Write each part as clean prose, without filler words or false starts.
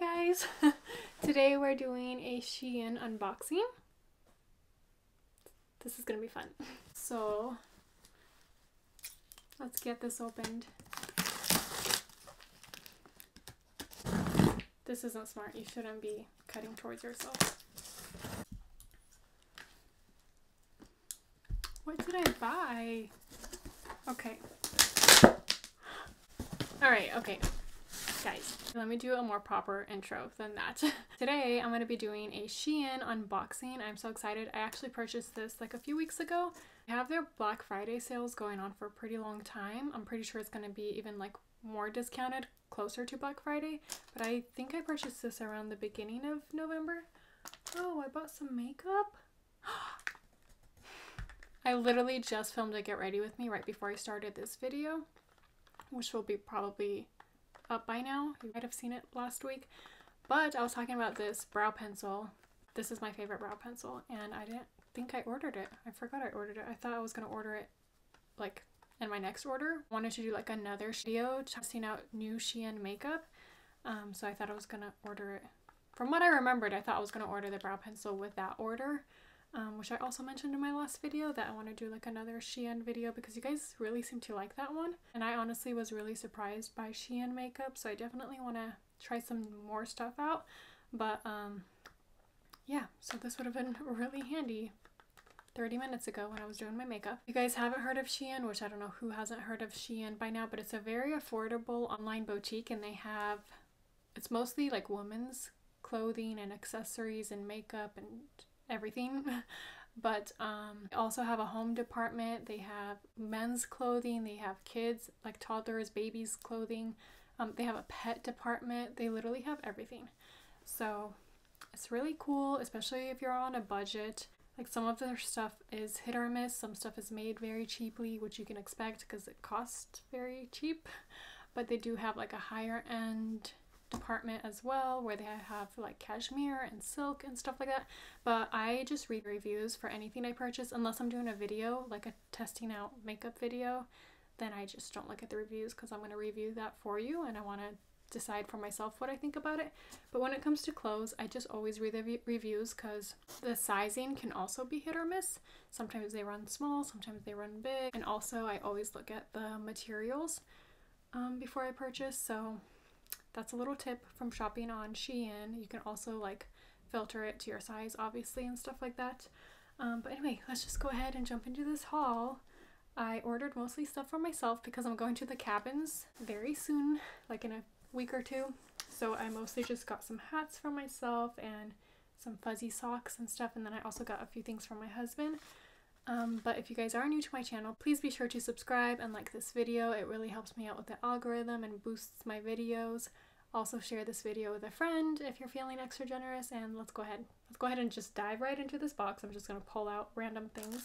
guys! Today we're doing a Shein unboxing. This is gonna be fun. So let's get this opened. This isn't smart. You shouldn't be cutting towards yourself. What did I buy? Okay. Alright, okay. Guys, let me do a more proper intro than that. Today, I'm going to be doing a Shein unboxing. I'm so excited. I actually purchased this like a few weeks ago. They have their Black Friday sales going on for a pretty long time. I'm pretty sure it's going to be even like more discounted closer to Black Friday. But I think I purchased this around the beginning of November. Oh, I bought some makeup. I literally just filmed a Get Ready With Me right before I started this video, which will be probably up by now. You might have seen it last week, but I was talking about this brow pencil. This is my favorite brow pencil, and I didn't think I ordered it. I forgot I ordered it. I thought I was gonna order it like in my next order. I wanted to do like another video testing out new Shein makeup, so I thought I was gonna order it. From what I remembered, I thought I was gonna order the brow pencil with that order, which I also mentioned in my last video that I want to do like another Shein video because you guys really seem to like that one. And I honestly was really surprised by Shein makeup, so I definitely want to try some more stuff out. But yeah, so this would have been really handy 30 minutes ago when I was doing my makeup. If you guys haven't heard of Shein, which I don't know who hasn't heard of Shein by now, but it's a very affordable online boutique, and they have, it's mostly like women's clothing and accessories and makeup and everything, but they also have a home department. They have men's clothing, they have kids, like toddlers, babies clothing, they have a pet department. They literally have everything, so it's really cool, especially if you're on a budget. Like, some of their stuff is hit or miss. Some stuff is made very cheaply, which you can expect because it costs very cheap, but they do have like a higher end department as well, where they have like cashmere and silk and stuff like that. But I just read reviews for anything I purchase, unless I'm doing a video like a testing out makeup video, then I just don't look at the reviews because I'm going to review that for you and I want to decide for myself what I think about it. But when it comes to clothes, I just always read the reviews because the sizing can also be hit or miss. Sometimes they run small, sometimes they run big, and also I always look at the materials before I purchase. So that's a little tip from shopping on Shein. You can also like filter it to your size, obviously, and stuff like that. But anyway, let's just go ahead and jump into this haul. I ordered mostly stuff for myself because I'm going to the cabins very soon, like in a week or two. So I mostly just got some hats for myself and some fuzzy socks and stuff. And then I also got a few things for my husband. But if you guys are new to my channel, please be sure to subscribe and like this video. It really helps me out with the algorithm and boosts my videos. Also share this video with a friend if you're feeling extra generous, and let's go ahead and just dive right into this box. I'm just gonna pull out random things.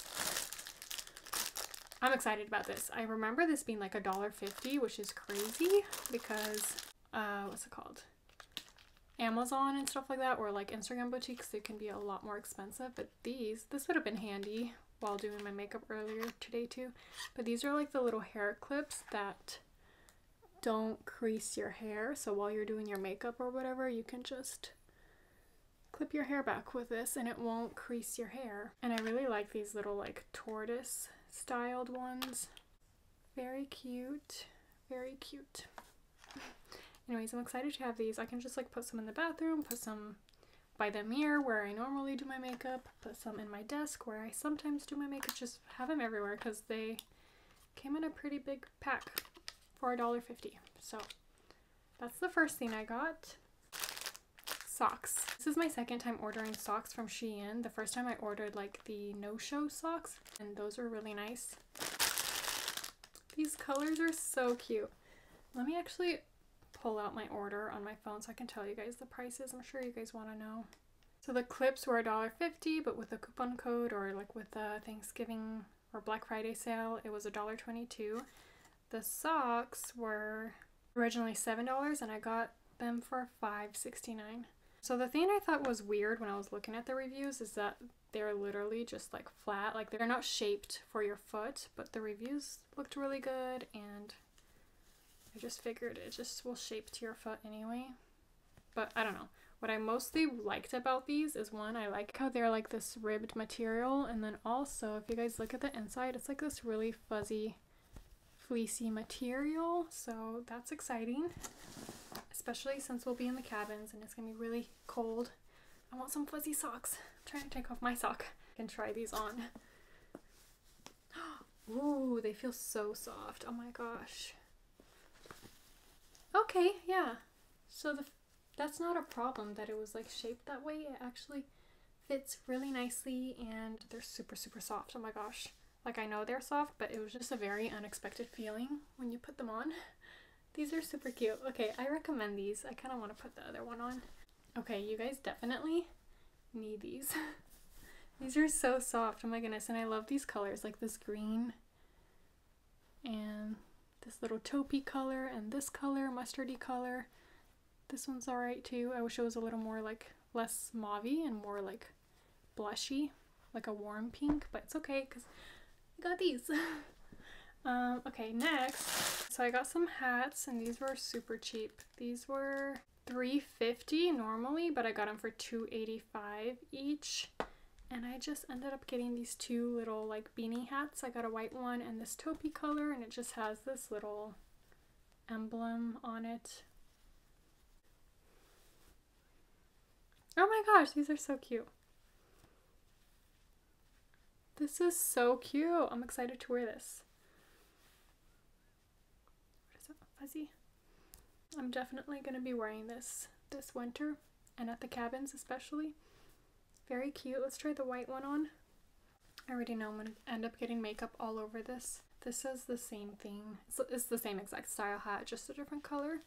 I'm excited about this. I remember this being like $1.50, which is crazy because what's it called, Amazon and stuff like that, or like Instagram boutiques, they can be a lot more expensive. But this would have been handy while doing my makeup earlier today too. But these are like the little hair clips that don't crease your hair, so while you're doing your makeup or whatever, you can just clip your hair back with this and it won't crease your hair. And I really like these little like tortoise styled ones. Very cute, very cute. Anyways, I'm excited to have these. I can just like put some in the bathroom, put some by the mirror where I normally do my makeup, put some in my desk where I sometimes do my makeup, just have them everywhere because they came in a pretty big pack for $1.50. So that's the first thing I got. Socks. This is my second time ordering socks from Shein. The first time I ordered like the no-show socks, and those were really nice. These colors are so cute. Let me actually pull out my order on my phone so I can tell you guys the prices. I'm sure you guys want to know. So the clips were $1.50, but with a coupon code or like with a Thanksgiving or Black Friday sale, it was $1.22. The socks were originally $7 and I got them for $5.69. So the thing I thought was weird when I was looking at the reviews is that they're literally just like flat, like they're not shaped for your foot, but the reviews looked really good and I just figured it just will shape to your foot anyway. but I don't know. What I mostly liked about these is, one, I like how they're like this ribbed material, and then also, if you guys look at the inside, it's like this really fuzzy, fleecy material, so that's exciting, especially since we'll be in the cabins and it's gonna be really cold. I want some fuzzy socks. I'm trying to take off my sock. I can try these on. Ooh, they feel so soft. Oh my gosh. Okay, yeah. So that's not a problem that it was like shaped that way. It actually fits really nicely and they're super, super soft. Oh my gosh. Like, I know they're soft, but it was just a very unexpected feeling when you put them on. These are super cute. Okay, I recommend these. I kind of want to put the other one on. Okay, you guys definitely need these. These are so soft. Oh my goodness. And I love these colors, like this green and this little taupey color and this color, mustardy color. This one's alright too. I wish it was a little more like less mauvey and more like blushy, like a warm pink, but it's okay because I got these. Okay, next. So I got some hats and these were super cheap. These were $3.50 normally, but I got them for $2.85 each. And I just ended up getting these two little like beanie hats. I got a white one and this taupey color, and it just has this little emblem on it. Oh my gosh, these are so cute. This is so cute. I'm excited to wear this. What is that? Fuzzy. I'm definitely going to be wearing this winter and at the cabins especially. Very cute. Let's try the white one on. I already know I'm going to end up getting makeup all over this. This is the same thing. It's the same exact style hat, just a different color.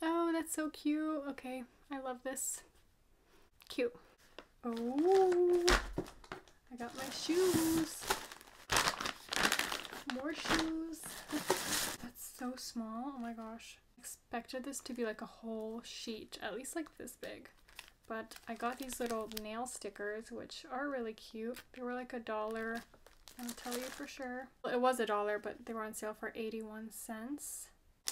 Oh, that's so cute. Okay, I love this. Cute. Oh, I got my shoes. More shoes. That's so small. Oh my gosh. Expected this to be like a whole sheet, at least like this big, but I got these little nail stickers, which are really cute. They were like $1. I'll tell you for sure. Well, it was $1, but they were on sale for 81 cents.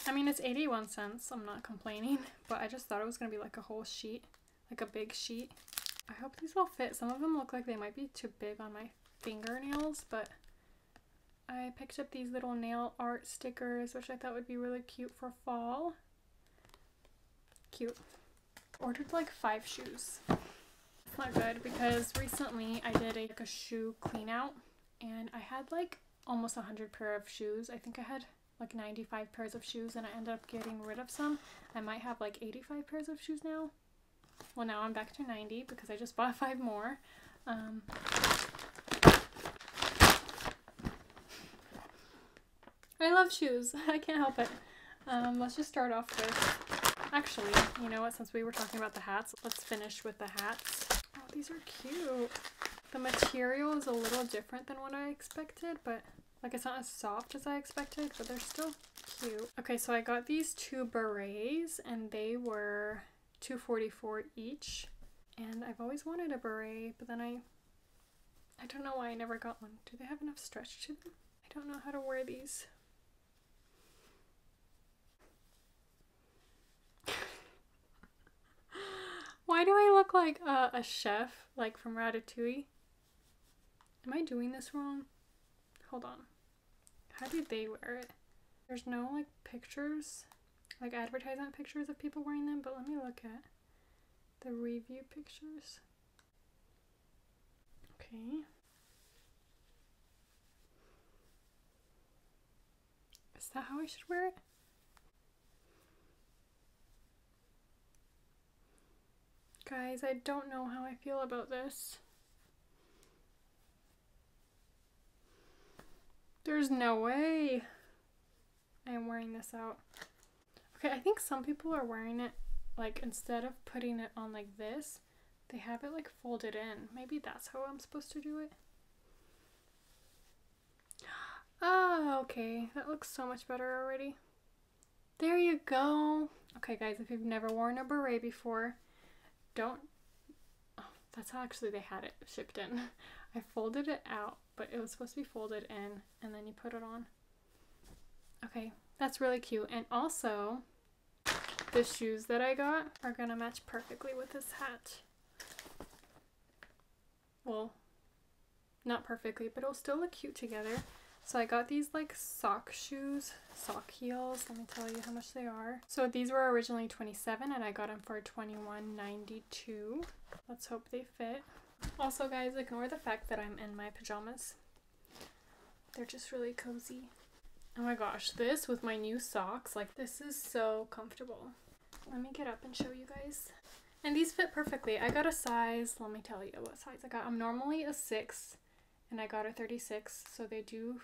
I mean, it's 81 cents, I'm not complaining, but I just thought it was gonna be like a whole sheet, like a big sheet. I hope these will fit. Some of them look like they might be too big on my fingernails, but I picked up these little nail art stickers, which I thought would be really cute for fall. Cute. Ordered like 5 shoes. It's not good because recently I did a shoe clean out and I had like almost 100 pair of shoes. I think I had like 95 pairs of shoes and I ended up getting rid of some. I might have like 85 pairs of shoes now. Well, now I'm back to 90 because I just bought 5 more. I love shoes. I can't help it. Let's just start off with, actually, you know what, since we were talking about the hats, let's finish with the hats. Oh, these are cute. The material is a little different than what I expected, but like it's not as soft as I expected, but they're still cute. Okay, so I got these 2 berets and they were $2.44 each. And I've always wanted a beret, but then I don't know why I never got one. Do they have enough stretch to them? I don't know how to wear these. Why do I look like a chef, like from Ratatouille? Am I doing this wrong? Hold on. How did they wear it? There's no like pictures, like advertisement pictures of people wearing them, but let me look at the review pictures. Okay. Is that how I should wear it? Guys, I don't know how I feel about this. There's no way I am wearing this out. Okay, I think some people are wearing it, like, instead of putting it on like this, they have it like folded in. Maybe that's how I'm supposed to do it. Oh, okay. That looks so much better already. There you go. Okay, guys, if you've never worn a beret before, don't... Oh, that's how actually they had it shipped in. I folded it out, but it was supposed to be folded in, and then you put it on. Okay, that's really cute. And also, the shoes that I got are gonna match perfectly with this hat. Well, not perfectly, but it'll still look cute together. So I got these like sock shoes, sock heels. Let me tell you how much they are. So these were originally $27 and I got them for $21.92. Let's hope they fit. Also guys, ignore the fact that I'm in my pajamas. They're just really cozy. Oh my gosh, this with my new socks, like this is so comfortable. Let me get up and show you guys. And these fit perfectly. I got a size, let me tell you what size I got. I'm normally a 6 and I got a 36, so they do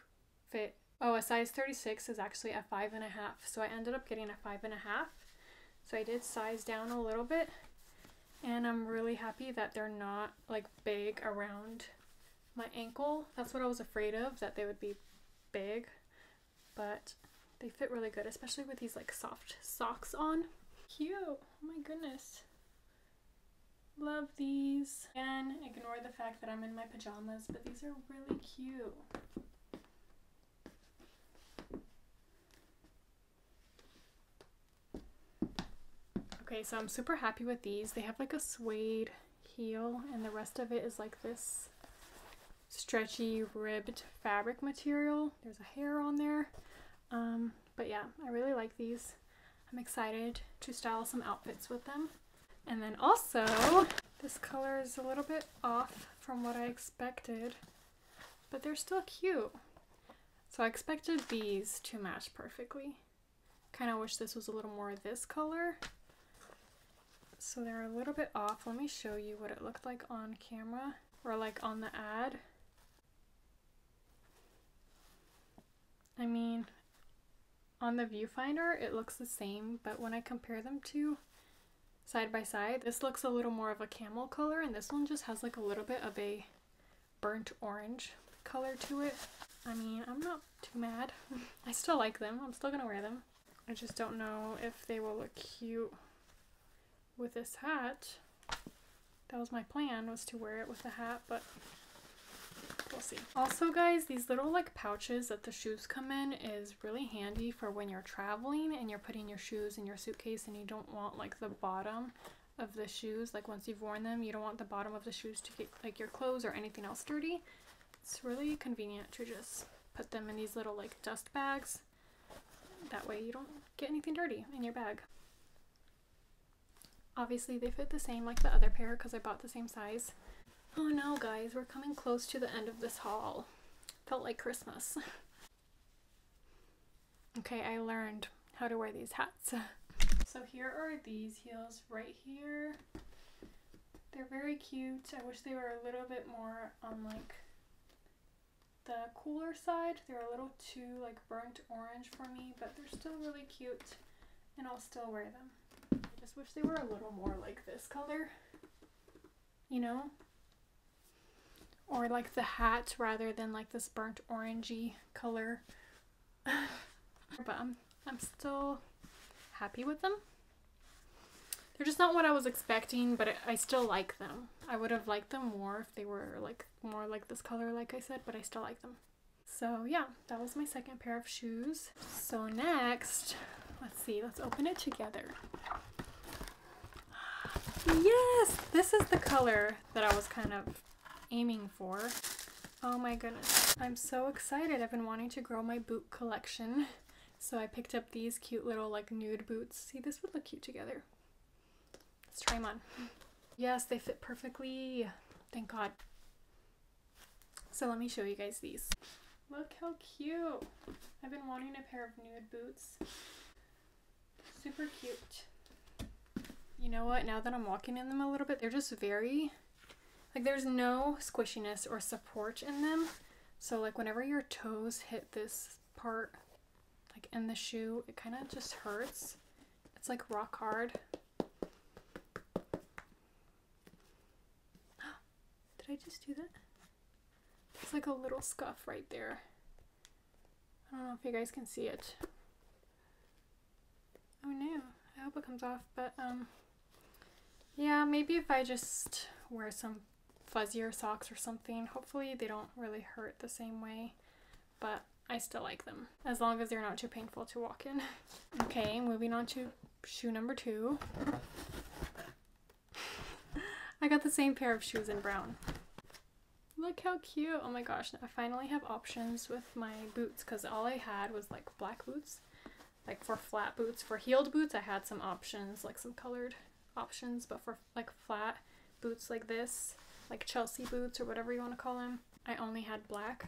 fit. Oh, a size 36 is actually a 5.5, so I ended up getting a 5.5. So I did size down a little bit, and I'm really happy that they're not like big around my ankle. That's what I was afraid of, that they would be big, but they fit really good, especially with these like soft socks on. Cute, oh my goodness. Love these. Again, ignore the fact that I'm in my pajamas, but these are really cute. Okay, so I'm super happy with these. They have like a suede heel and the rest of it is like this stretchy ribbed fabric material. There's a hair on there. But yeah, I really like these. I'm excited to style some outfits with them. And then also, this color is a little bit off from what I expected, but they're still cute. So I expected these to match perfectly. Kind of wish this was a little more of this color. So they're a little bit off. Let me show you what it looked like on camera or like on the ad. I mean, on the viewfinder, it looks the same, but when I compare them to side by side, this looks a little more of a camel color and this one just has like a little bit of a burnt orange color to it. I mean, I'm not too mad. I still like them. I'm still gonna wear them. I just don't know if they will look cute with this hat. That was my plan, was to wear it with a hat, but we'll see. Also guys, these little like pouches that the shoes come in is really handy for when you're traveling and you're putting your shoes in your suitcase and you don't want like the bottom of the shoes, like once you've worn them you don't want the bottom of the shoes to get like your clothes or anything else dirty. It's really convenient to just put them in these little like dust bags, that way you don't get anything dirty in your bag. Obviously they fit the same like the other pair because I bought the same size. Oh no guys, we're coming close to the end of this haul. Felt like Christmas. Okay, I learned how to wear these hats. So here are these heels right here. They're very cute. I wish they were a little bit more on like the cooler side. They're a little too like burnt orange for me, but they're still really cute and I'll still wear them. I just wish they were a little more like this color, you know? Or like the hat rather than like this burnt orangey color. But I'm still happy with them. They're just not what I was expecting, but I still like them. I would have liked them more if they were like more like this color like I said, but I still like them. So yeah, that was my second pair of shoes. So next, let's see, let's open it together. Yes, this is the color that I was kind of aiming for. Oh my goodness, I'm so excited. I've been wanting to grow my boot collection, so I picked up these cute little like nude boots. See, this would look cute together. Let's try them on. Yes, they fit perfectly, thank God. So let me show you guys these. Look how cute. I've been wanting a pair of nude boots. Super cute. You know what, now that I'm walking in them a little bit, they're just very like, there's no squishiness or support in them. So like whenever your toes hit this part, like in the shoe, it kind of just hurts. It's like rock hard. Did I just do that? There's like a little scuff right there. I don't know if you guys can see it. Oh no, I hope it comes off, but yeah, maybe if I just wear some fuzzier socks or something, hopefully they don't really hurt the same way, but I I still like them, as long as they're not too painful to walk in. Okay, moving on to shoe number 2. I got the same pair of shoes in brown. Look how cute. Oh my gosh, I finally have options with my boots, because all I had was like black boots, like for flat boots. For heeled boots I had some options, like some colored options, but for like flat boots like this, like Chelsea boots or whatever you want to call them, I only had black.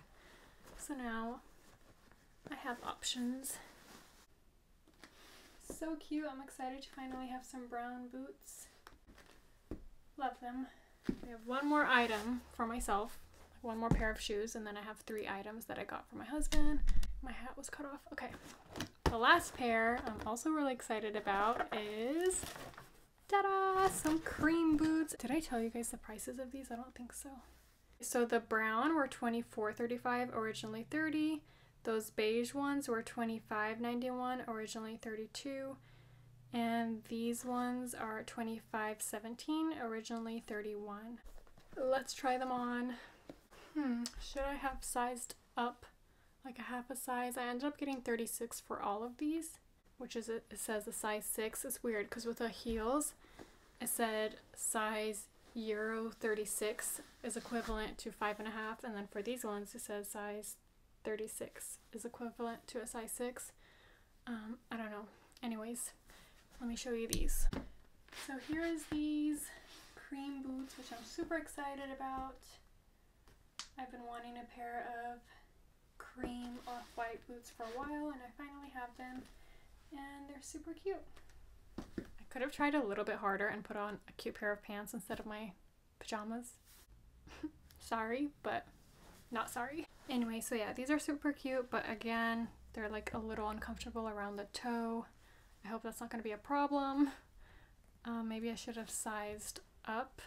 So now I have options. So cute. I'm excited to finally have some brown boots. Love them. I have one more item for myself, one more pair of shoes, and then I have 3 items that I got for my husband. My hat was cut off. Okay. The last pair I'm also really excited about is, ta-da, some cream boots. Did I tell you guys the prices of these? I don't think so. So the brown were $24.35, originally $30. Those beige ones were $25.91, originally $32. And these ones are $25.17, originally $31. Let's try them on. Should I have sized up like a half a size? I ended up getting 36 for all of these, which is, it says a size 6. It's weird because with the heels, it said size Euro 36 is equivalent to 5.5, and then for these ones it says size 36 is equivalent to a size 6. I don't know. Anyways, let me show you these. So here is these cream boots, which I'm super excited about. I've been wanting a pair of cream off-white boots for a while, and I finally have them, and they're super cute. Could have tried a little bit harder and put on a cute pair of pants instead of my pajamas. Sorry, but not sorry. Anyway, so yeah, these are super cute, but again, they're like a little uncomfortable around the toe. I hope that's not going to be a problem. Maybe I should have sized up.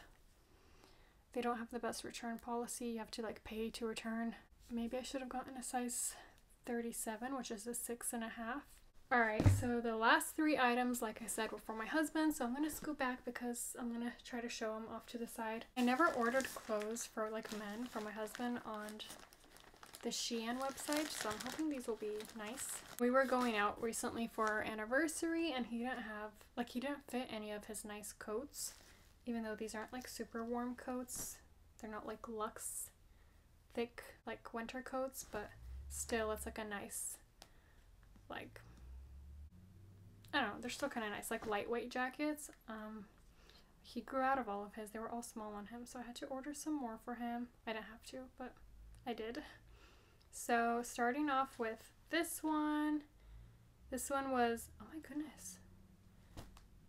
They don't have the best return policy. You have to like pay to return. Maybe I should have gotten a size 37, which is a 6.5. Alright, so the last 3 items, like I said, were for my husband, so I'm going to scoot back because I'm going to try to show him off to the side. I never ordered clothes for, like, men for my husband on the Shein website, so I'm hoping these will be nice. We were going out recently for our anniversary, and he didn't have, like, he didn't fit any of his nice coats, even though these aren't, like, super warm coats. They're not, like, luxe, thick, like, winter coats, but still, it's, like, a nice, like, I don't know, they're still kind of nice, like lightweight jackets. He grew out of all of his. They were all small on him, so I had to order some more for him. I didn't have to, but I did. So starting off with this one. This one was, oh my goodness,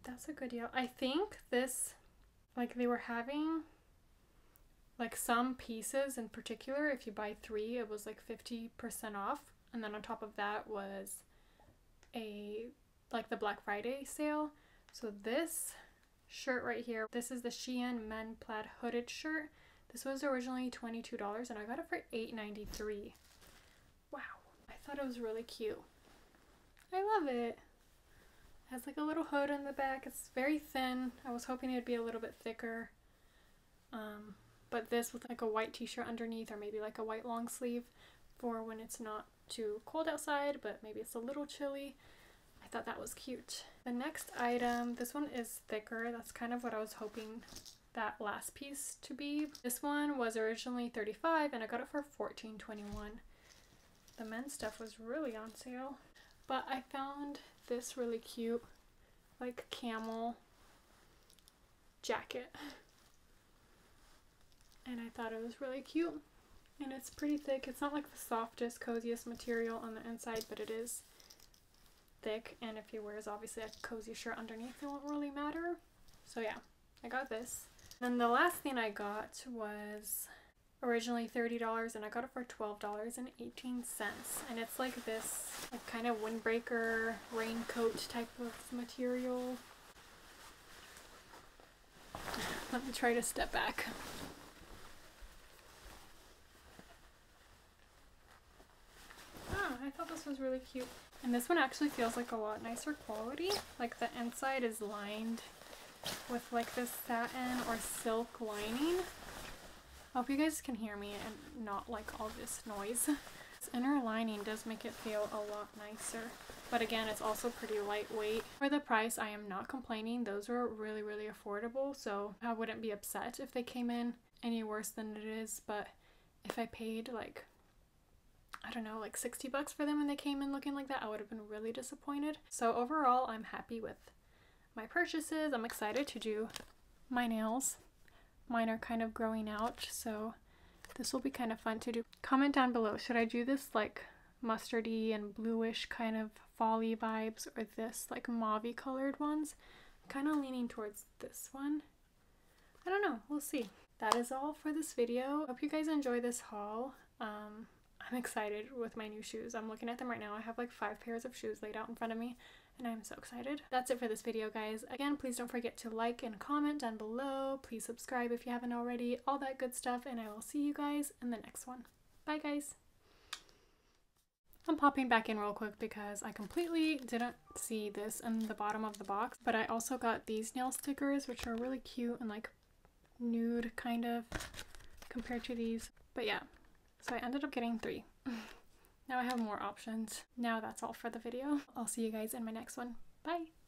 that's a good deal. I think this, like they were having like some pieces in particular. If you buy 3, it was like 50% off. And then on top of that was a, like the Black Friday sale. So this shirt right here, this is the Shein Men Plaid Hooded Shirt. This was originally $22 and I got it for $8.93. Wow, I thought it was really cute. I love it. It has like a little hood on the back. It's very thin. I was hoping it would be a little bit thicker. But this with like a white t-shirt underneath, or maybe like a white long sleeve for when it's not too cold outside, but maybe it's a little chilly. I thought that was cute. The next item, this one is thicker. That's kind of what I was hoping that last piece to be. This one was originally $35 and I got it for $14.21. The men's stuff was really on sale, but I found this really cute like camel jacket and I thought it was really cute, and it's pretty thick. It's not like the softest, coziest material on the inside, but it is thick, and if he wears obviously a cozy shirt underneath, it won't really matter. So yeah, I got this. And the last thing I got was originally $30 and I got it for $12.18, and it's like this like kind of windbreaker raincoat type of material. Let me try to step back. I thought this was really cute, and this one actually feels like a lot nicer quality. Like the inside is lined with like this satin or silk lining. I hope you guys can hear me and not like all this noise. This inner lining does make it feel a lot nicer, but again, it's also pretty lightweight. For the price, I am not complaining. Those were really, really affordable, so I wouldn't be upset if they came in any worse than it is. But if I paid like, I don't know, like $60 for them and they came in looking like that, I would have been really disappointed. So overall, I'm happy with my purchases. I'm excited to do my nails. Mine are kind of growing out, so this will be kind of fun to do. Comment down below, should I do this like mustardy and bluish kind of fall-y vibes, or this like mauve-y colored ones? I'm kind of leaning towards this one. I don't know, we'll see. That is all for this video. Hope you guys enjoy this haul. I'm excited with my new shoes. I'm looking at them right now. I have like 5 pairs of shoes laid out in front of me, and I'm so excited. That's it for this video, guys. Again, please don't forget to like and comment down below. Please subscribe if you haven't already, all that good stuff, and I will see you guys in the next one. Bye, guys. I'm popping back in real quick because I completely didn't see this in the bottom of the box, but I also got these nail stickers, which are really cute and like nude kind of compared to these. But yeah, so I ended up getting 3. Now I have more options. Now that's all for the video. I'll see you guys in my next one. Bye!